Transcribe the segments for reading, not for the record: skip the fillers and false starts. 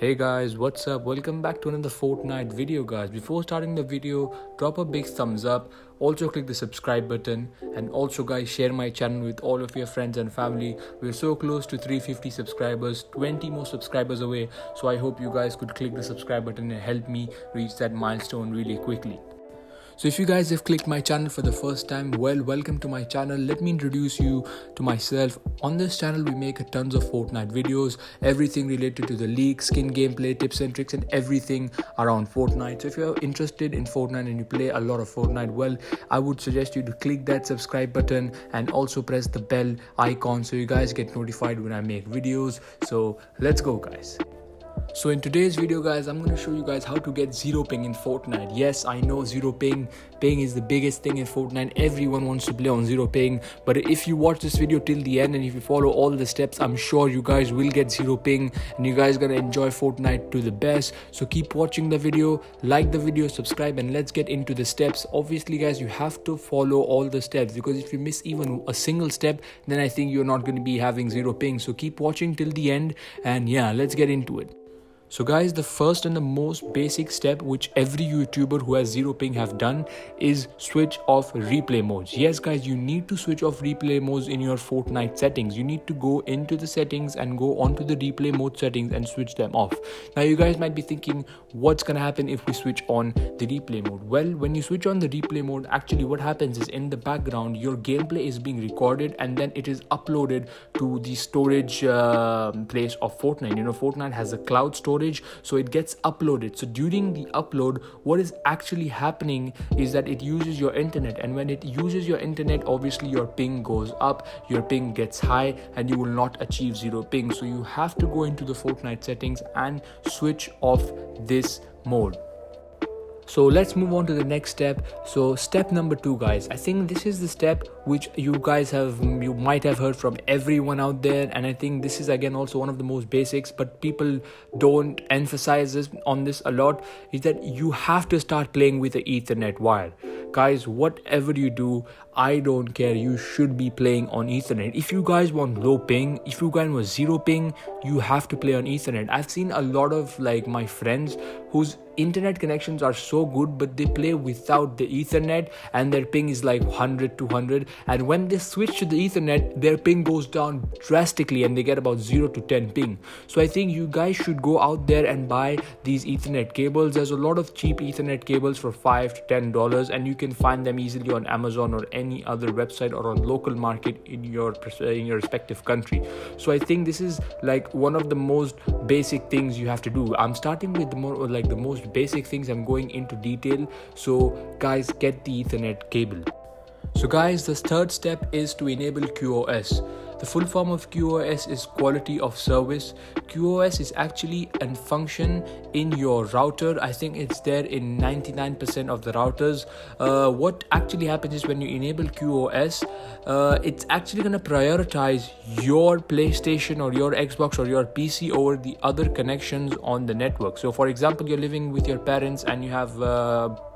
Hey guys, what's up? Welcome back to another Fortnite video, guys. Before starting the video, drop a big thumbs up, also click the subscribe button, and also guys, share my channel with all of your friends and family. We're so close to 350 subscribers, 20 more subscribers away, so I hope you guys could click the subscribe button and help me reach that milestone really quickly. So if you guys have clicked my channel for the first time, well, welcome to my channel. Let me introduce you to myself. On this channel, we make tons of Fortnite videos, everything related to the league, skin gameplay, tips and tricks, and everything around Fortnite. So if you're interested in Fortnite and you play a lot of Fortnite, well, I would suggest you to click that subscribe button and also press the bell icon so you guys get notified when I make videos. So let's go, guys. So in today's video, guys, I'm going to show you guys how to get zero ping in Fortnite. Yes, I know zero ping. Ping is the biggest thing in Fortnite. Everyone wants to play on zero ping. But if you watch this video till the end and if you follow all the steps, I'm sure you guys will get zero ping and you guys are going to enjoy Fortnite to the best. So keep watching the video, like the video, subscribe, and let's get into the steps. Obviously, guys, you have to follow all the steps because if you miss even a single step, then I think you're not going to be having zero ping. So keep watching till the end and yeah, let's get into it. So guys, the first and the most basic step which every YouTuber who has zero ping have done is switch off replay modes. Yes guys, you need to switch off replay modes in your Fortnite settings. You need to go into the settings and go onto the replay mode settings and switch them off. Now you guys might be thinking, what's gonna happen if we switch on the replay mode? Well, when you switch on the replay mode, actually what happens is in the background, your gameplay is being recorded and then it is uploaded to the storage place of Fortnite. You know, Fortnite has a cloud storage. So it gets uploaded. So during the upload, what is actually happening is that it uses your internet, and when it uses your internet, obviously your ping goes up, your ping gets high, and you will not achieve zero ping. So you have to go into the Fortnite settings and switch off this mode. So let's move on to the next step. So step number 2, guys, I think this is the step which you might have heard from everyone out there, and I think this is again also one of the most basics, but people don't emphasize this on this a lot, is that you have to start playing with the Ethernet wire. Guys, whatever you do, I don't care, you should be playing on Ethernet. If you guys want low ping, if you guys want zero ping, you have to play on Ethernet. I've seen a lot of like my friends whose internet connections are so good, but they play without the Ethernet and their ping is like 100 200, and when they switch to the Ethernet, their ping goes down drastically and they get about 0 to 10 ping. So I think you guys should go out there and buy these Ethernet cables. There's a lot of cheap Ethernet cables for $5 to $10, and you can find them easily on Amazon or any other website or on local market in your respective country. So I think this is like one of the most basic things you have to do. I'm starting with the most basic things. I'm going into detail. So guys, get the Ethernet cable. So guys, the third step is to enable QoS. The full form of QoS is quality of service. QoS is actually a function in your router. I think it's there in 99% of the routers. What actually happens is when you enable QoS, it's actually going to prioritize your PlayStation or your Xbox or your PC over the other connections on the network. So for example, you're living with your parents and you have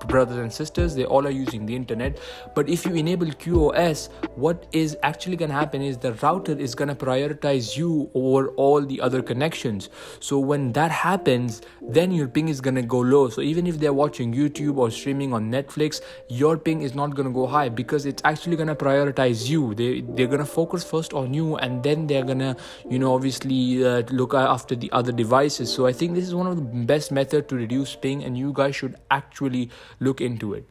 brothers and sisters. They all are using the internet. But if you enable QoS, what is actually going to happen is the router is going to prioritize you over all the other connections. So when that happens, then your ping is going to go low. So even if they're watching YouTube or streaming on Netflix, your ping is not going to go high because it's actually going to prioritize you. They're going to focus first on you, and then they're going to, you know, obviously look after the other devices. So I think this is one of the best methods to reduce ping, and you guys should actually look into it.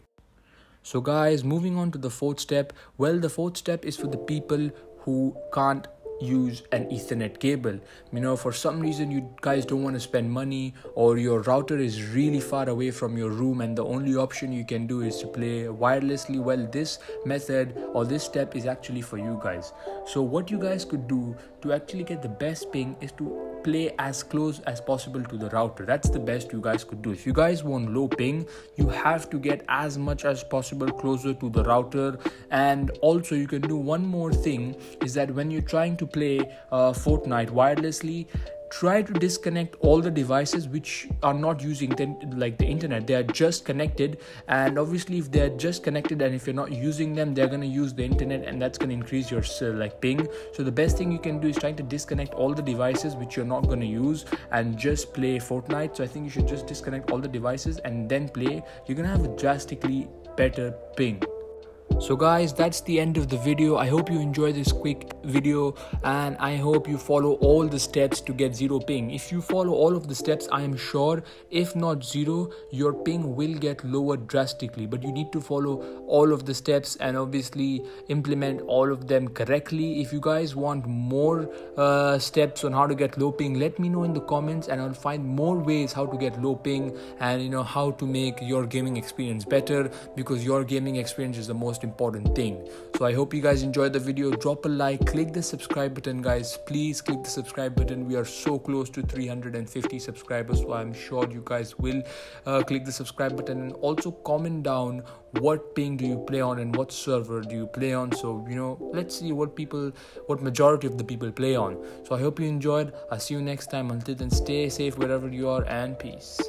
So guys, moving on to the fourth step. Well, the fourth step is for the people who can't use an Ethernet cable. You know, for some reason you guys don't want to spend money, or your router is really far away from your room and the only option you can do is to play wirelessly. Well, this method or this step is actually for you guys. So what you guys could do to actually get the best ping is to play as close as possible to the router. That's the best you guys could do. If you guys want low ping, you have to get as much as possible closer to the router. And also you can do one more thing, is that when you're trying to play Fortnite wirelessly, try to disconnect all the devices which are not using the internet. They are just connected, and obviously if they're just connected and if you're not using them, they're going to use the internet, and that's going to increase your ping. So the best thing you can do is trying to disconnect all the devices which you're not going to use and just play Fortnite. So I think you should just disconnect all the devices and then play. You're going to have a drastically better ping. So guys, that's the end of the video. I hope you enjoyed this quick video, and I hope you follow all the steps to get zero ping. If you follow all of the steps, I am sure, if not zero, your ping will get lowered drastically. But you need to follow all of the steps and obviously implement all of them correctly. If you guys want more steps on how to get low ping, let me know in the comments, and I'll find more ways how to get low ping and how to make your gaming experience better, because your gaming experience is the most important thing. So I hope you guys enjoyed the video. Drop a like, click the subscribe button, guys. Please click the subscribe button. We are so close to 350 subscribers, so I'm sure you guys will click the subscribe button, and also comment down what ping do you play on and what server do you play on. So let's see what majority of the people play on. So I hope you enjoyed. I'll see you next time. Until then, stay safe wherever you are, and peace.